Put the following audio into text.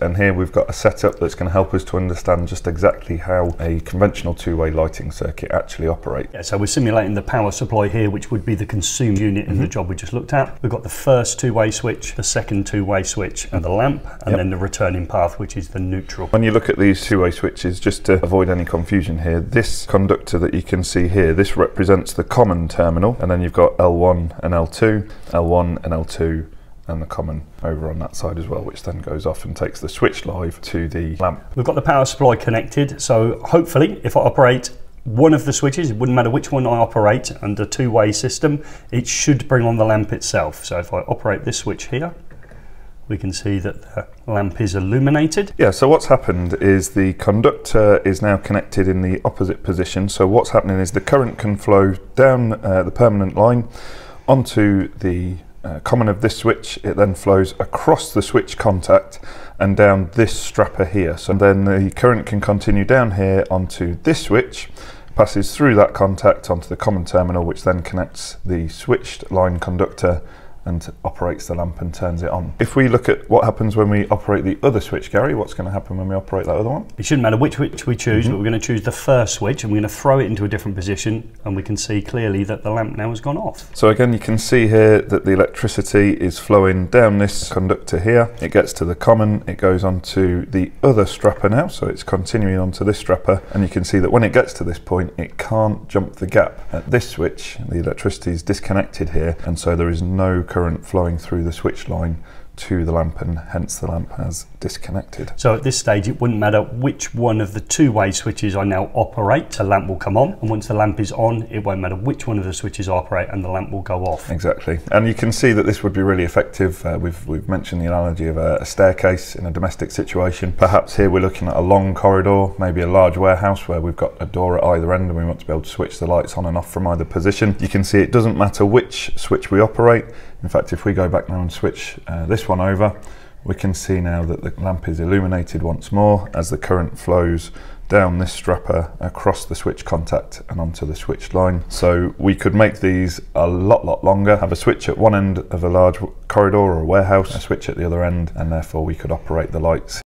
And here we've got a setup that's going to help us to understand just exactly how a conventional two-way lighting circuit actually operates. Yeah, so we're simulating the power supply here, which would be the consumed unit in the job we just looked at. We've got the first two-way switch, the second two-way switch and the lamp, and then the returning path, which is the neutral. When you look at these two-way switches, just to avoid any confusion here, this conductor that you can see here, this represents the common terminal, and then you've got L1 and L2, L1 and L2, and the common over on that side as well, which then goes off and takes the switch live to the lamp. We've got the power supply connected, so hopefully if I operate one of the switches, it wouldn't matter which one I operate under two-way system, it should bring on the lamp itself. So if I operate this switch here, we can see that the lamp is illuminated. Yeah, so what's happened is the conductor is now connected in the opposite position. So what's happening is the current can flow down the permanent line onto the common of this switch. It then flows across the switch contact and down this strapper here. So then the current can continue down here onto this switch, passes through that contact onto the common terminal, which then connects the switched line conductor and operates the lamp and turns it on. If we look at what happens when we operate the other switch, Gary, what's going to happen when we operate that other one? It shouldn't matter which switch we choose, but we're going to choose the first switch and we're going to throw it into a different position, and we can see clearly that the lamp now has gone off. So again, you can see here that the electricity is flowing down this conductor here. It gets to the common, it goes onto the other strapper now, so it's continuing onto this strapper, and you can see that when it gets to this point, it can't jump the gap. At this switch, the electricity is disconnected here, and so there is no current flowing through the switch line to the lamp, and hence the lamp has disconnected. So at this stage, it wouldn't matter which one of the two-way switches I now operate, the lamp will come on, and once the lamp is on, it won't matter which one of the switches I operate and the lamp will go off. Exactly, and you can see that this would be really effective. We've mentioned the analogy of a staircase in a domestic situation. Perhaps here we're looking at a long corridor, maybe a large warehouse where we've got a door at either end and we want to be able to switch the lights on and off from either position. You can see it doesn't matter which switch we operate. In fact, if we go back now and switch this one over, we can see now that the lamp is illuminated once more as the current flows down this strapper across the switch contact and onto the switched line. So we could make these a lot longer, have a switch at one end of a large corridor or a warehouse, a switch at the other end, and therefore we could operate the lights